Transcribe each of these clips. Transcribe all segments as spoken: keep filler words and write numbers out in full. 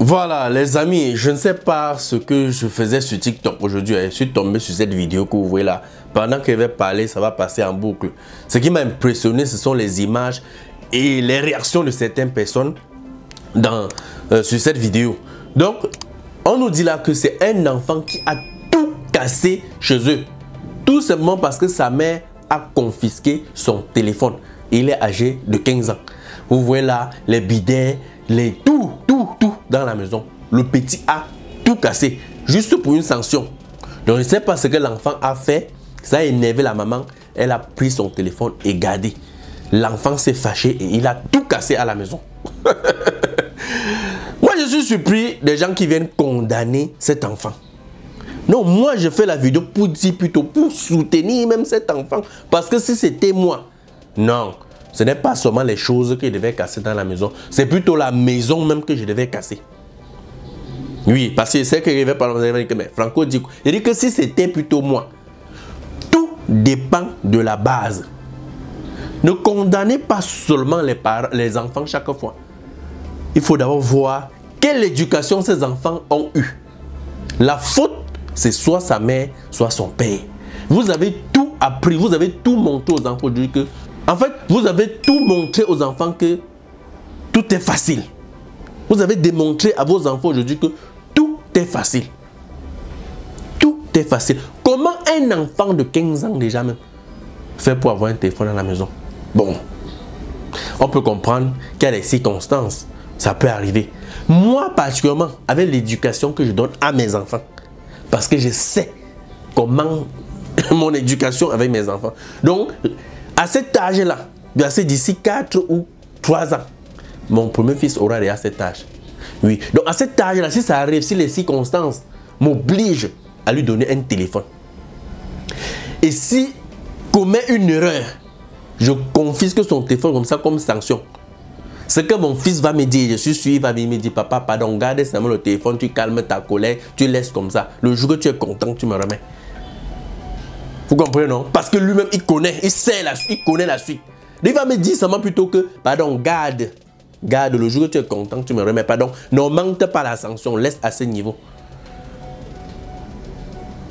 Voilà les amis, je ne sais pas ce que je faisais sur TikTok aujourd'hui. Je suis tombé sur cette vidéo que vous voyez là. Pendant que je vais parler, ça va passer en boucle. Ce qui m'a impressionné, ce sont les images et les réactions de certaines personnes dans, euh, sur cette vidéo. Donc, on nous dit là que c'est un enfant qui a tout cassé chez eux. Tout simplement parce que sa mère a confisqué son téléphone. Il est âgé de quinze ans. Vous voyez là, les bidets, les tout, tout, tout dans la maison. Le petit a tout cassé, juste pour une sanction. Donc, je ne sais pas ce que l'enfant a fait. Ça a énervé la maman. Elle a pris son téléphone et gardé. L'enfant s'est fâché et il a tout cassé à la maison. Moi, je suis surpris des gens qui viennent condamner cet enfant. Non, moi, je fais la vidéo pour dire plutôt, pour soutenir même cet enfant. Parce que si c'était moi, non. Ce n'est pas seulement les choses que je devais casser dans la maison. C'est plutôt la maison même que je devais casser. Oui, parce que c'est que je vais parler. Mais Franco dit, il dit que si c'était plutôt moi, tout dépend de la base. Ne condamnez pas seulement les parents, les enfants chaque fois. Il faut d'abord voir quelle éducation ces enfants ont eue. La faute, c'est soit sa mère, soit son père. Vous avez tout appris, vous avez tout montré aux enfants aujourd'hui que... En fait, vous avez tout montré aux enfants que tout est facile. Vous avez démontré à vos enfants aujourd'hui que tout est facile. Tout est facile. Comment un enfant de quinze ans déjà même fait pour avoir un téléphone à la maison? Bon, on peut comprendre qu'il y a des circonstances. Ça peut arriver. Moi, particulièrement, avec l'éducation que je donne à mes enfants, parce que je sais comment mon éducation avec mes enfants. Donc, à cet âge-là, c'est d'ici quatre ou trois ans, mon premier fils aura déjà cet âge. Oui. Donc à cet âge-là, si ça arrive, si les circonstances m'obligent à lui donner un téléphone, et si commet une erreur, je confisque son téléphone comme ça, comme sanction. Ce que mon fils va me dire, je suis sûr, il va me dire, papa, pardon, garde seulement le téléphone, tu calmes ta colère, tu laisses comme ça. Le jour que tu es content, tu me remets. Vous comprenez, non? Parce que lui-même, il connaît, il sait la suite, il connaît la suite. Il va me dire seulement plutôt que, pardon, garde, garde, le jour que tu es content, tu me remets, pardon, n'augmente pas la sanction, laisse à ce niveau.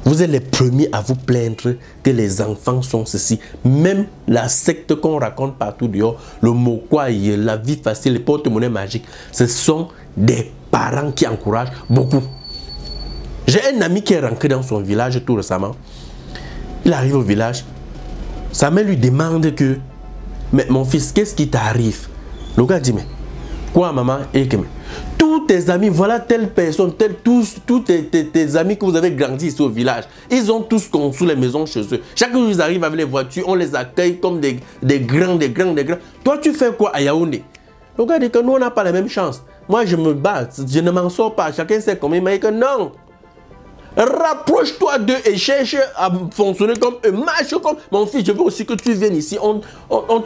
Vous êtes les premiers à vous plaindre que les enfants sont ceci. Même la secte qu'on raconte partout dehors, le mokwaï, la vie facile, les porte-monnaies magiques, ce sont des parents qui encouragent beaucoup. J'ai un ami qui est rentré dans son village tout récemment. Il arrive au village, sa mère lui demande que, mais mon fils, qu'est-ce qui t'arrive? Le gars dit, mais quoi maman? Et que, tous tes amis, voilà telle personne, telle, tous, tous tes, tes, tes amis que vous avez grandi ici au village, ils ont tous construit les maisons chez eux. Chaque jour, ils arrivent avec les voitures, on les accueille comme des, des grands, des grands, des grands. Toi, tu fais quoi à Yaoundé? Le gars dit que nous, on n'a pas la même chance. Moi, je me bats, je ne m'en sors pas, chacun sait comment il m'a dit que non. Rapproche-toi d'eux et cherche à fonctionner comme eux. Marche comme... Mon fils, je veux aussi que tu viennes ici. On, on, on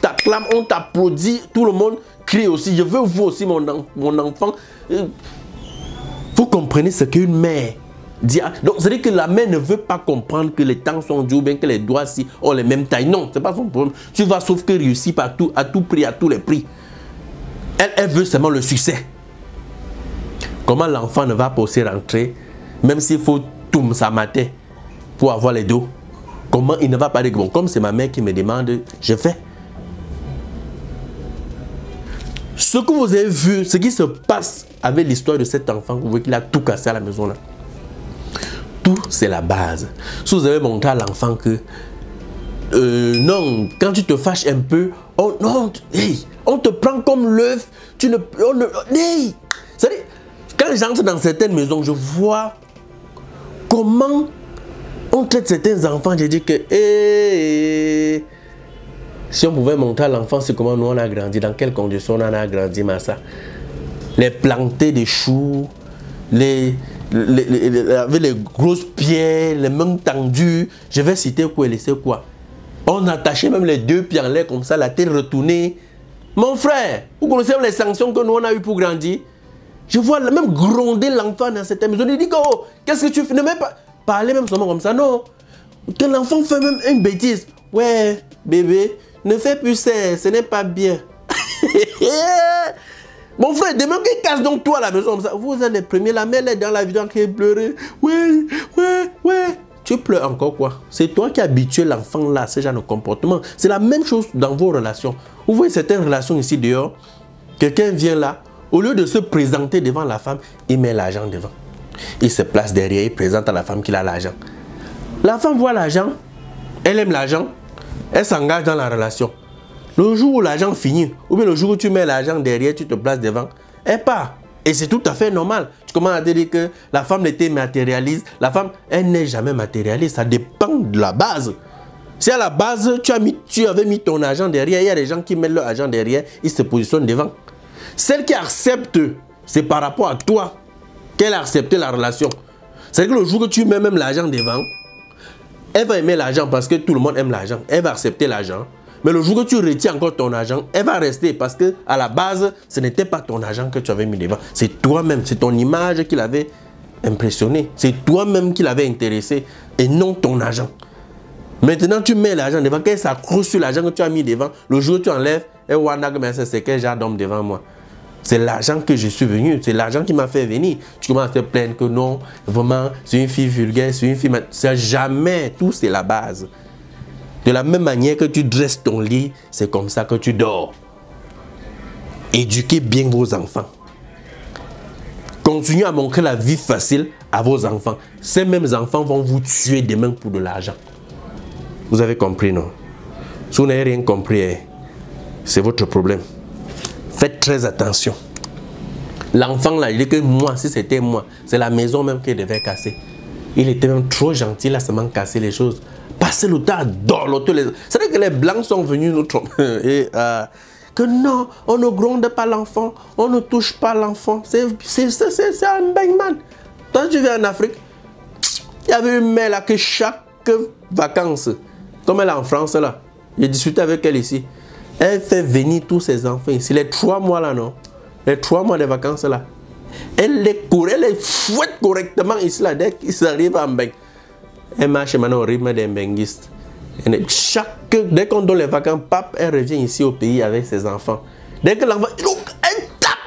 t'acclame, on t'applaudit. Tout le monde crie aussi. Je veux vous aussi, mon, mon enfant. Vous comprenez ce qu'une mère dit. Donc, c'est-à-dire que la mère ne veut pas comprendre que les temps sont durs, bien que les doigts si, ont les mêmes tailles. Non, ce n'est pas son problème. Tu vas sauf que réussir partout, à tout prix, à tous les prix. Elle, elle veut seulement le succès. Comment l'enfant ne va pas aussi rentrer? Même s'il faut tout sa matin pour avoir les dos, comment il ne va pas dire bon, comme c'est ma mère qui me demande, je fais. Ce que vous avez vu, ce qui se passe avec l'histoire de cet enfant, vous voyez qu'il a tout cassé à la maison là. Tout, c'est la base. Si vous avez montré à l'enfant que euh, non, quand tu te fâches un peu, on, on, hey, on te prend comme l'œuf, tu ne, on ne, hey, c'est-à-dire, quand j'entre dans certaines maisons, je vois comment on traite certains enfants. J'ai dit que hey, si on pouvait montrer à l'enfant, c'est comment nous on a grandi, dans quelles conditions on a grandi, Massa. Les planter des choux, les, les, les, les, avec les grosses pierres, les mains tendues. Je vais citer quoi et laisser quoi. On attachait même les deux pieds en l'air comme ça, la tête retournée. Mon frère, vous connaissez les sanctions que nous on a eues pour grandir? Je vois même gronder l'enfant dans cette maison. Il dit que, oh, qu'est-ce que tu fais? Ne même pas parler même seulement comme ça, non. Que l'enfant fait même une bêtise. Ouais, bébé, ne fais plus ça, ce n'est pas bien. Mon frère, demain qu'il casse donc toi à la maison comme ça, vous êtes les premiers, la mère est dans la vidéo qui est pleurée. Oui, oui, oui. Tu pleures encore quoi? C'est toi qui habitues l'enfant là à ce genre de comportement. C'est la même chose dans vos relations. Vous voyez certaines relations ici dehors, quelqu'un vient là, au lieu de se présenter devant la femme, il met l'argent devant. Il se place derrière, il présente à la femme qu'il a l'argent. La femme voit l'argent, elle aime l'argent, elle s'engage dans la relation. Le jour où l'argent finit, ou bien le jour où tu mets l'argent derrière, tu te places devant, elle part. Et c'est tout à fait normal. Tu commences à dire que la femme n'était matérialiste. La femme, elle n'est jamais matérialiste. Ça dépend de la base. Si à la base, tu, as mis, tu avais mis ton argent derrière, il y a des gens qui mettent leur argent derrière, ils se positionnent devant. Celle qui accepte, c'est par rapport à toi qu'elle a accepté la relation. C'est-à-dire que le jour que tu mets même l'argent devant, elle va aimer l'argent parce que tout le monde aime l'argent. Elle va accepter l'argent. Mais le jour que tu retiens encore ton argent, elle va rester parce que à la base, ce n'était pas ton argent que tu avais mis devant. C'est toi-même, c'est ton image qui l'avait impressionné. C'est toi-même qui l'avait intéressé et non ton argent. Maintenant, tu mets l'argent devant, qu'elle s'accroche sur l'argent que tu as mis devant. Le jour où tu enlèves, et Wanag, mais c'est quel genre d'homme devant moi? C'est l'argent que je suis venu, c'est l'argent qui m'a fait venir. Tu commences à te plaindre que non, vraiment, c'est une fille vulgaire, c'est une fille... C'est jamais, tout c'est la base. De la même manière que tu dresses ton lit, c'est comme ça que tu dors. Éduquez bien vos enfants. Continuez à montrer la vie facile à vos enfants. Ces mêmes enfants vont vous tuer demain pour de l'argent. Vous avez compris, non? Si vous n'avez rien compris, c'est votre problème. Faites très attention. L'enfant là, il dit que moi, si c'était moi, c'est la maison même qu'il devait casser. Il était même trop gentil là, seulement casser les choses. Passer le temps à dorloter les autres. C'est vrai que les blancs sont venus nous tromper. Et euh, que non, on ne gronde pas l'enfant, on ne touche pas l'enfant. C'est un bangman. Quand tu viens en Afrique, il y avait une mère là que chaque vacances, comme elle est en France là, j'ai discuté avec elle ici. Elle fait venir tous ses enfants ici. Les trois mois là, non? Les trois mois de vacances là. Elle les court, elle les fouette correctement ici là, dès qu'ils arrivent en Beng. Elle marche maintenant au rythme des benguistes. Chaque, dès qu'on donne les vacances, pape, elle revient ici au pays avec ses enfants. Dès que l'enfant, elle tape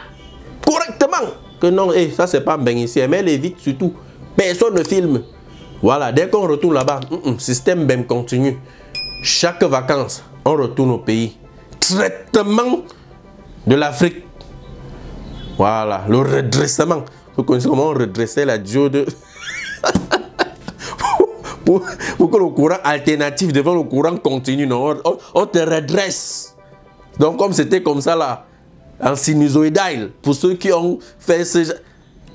correctement. Que non, hey, ça c'est pas un benguistien, mais elle évite surtout. Personne ne filme. Voilà, dès qu'on retourne là-bas, mm -mm, système B E M continue. Chaque vacances, on retourne au pays. Traitement de l'Afrique. Voilà, le redressement. Vous connaissez comment on redressait la diode pour, pour que le courant alternatif devant le courant continue. Non, on, on te redresse. Donc comme c'était comme ça là, en sinusoïdal, pour ceux qui ont fait ce...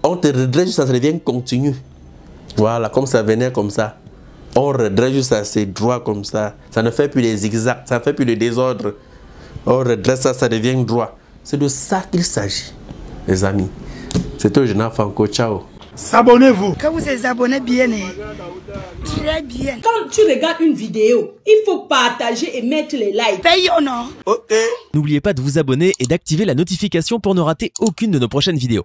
On te redresse, ça devient continu. Voilà, comme ça venait comme ça. On redresse juste à ses droits comme ça. Ça ne fait plus les zigzags, ça ne fait plus le désordre. On redresse ça, ça devient droit. C'est de ça qu'il s'agit, les amis. C'était Gina Franco, ciao. S'abonnez-vous. Quand vous êtes abonné bien, très bien. Quand tu regardes une vidéo, il faut partager et mettre les likes. Paye ou non? Ok. N'oubliez pas de vous abonner et d'activer la notification pour ne rater aucune de nos prochaines vidéos.